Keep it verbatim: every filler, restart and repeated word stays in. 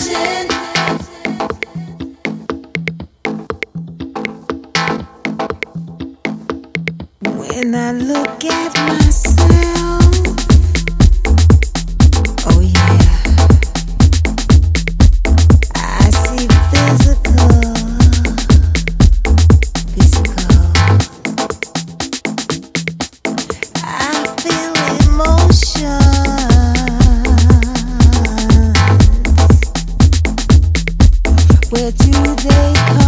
action. When I look at myself, oh yeah, I see physical, physical. I feel emotions. Where do they come?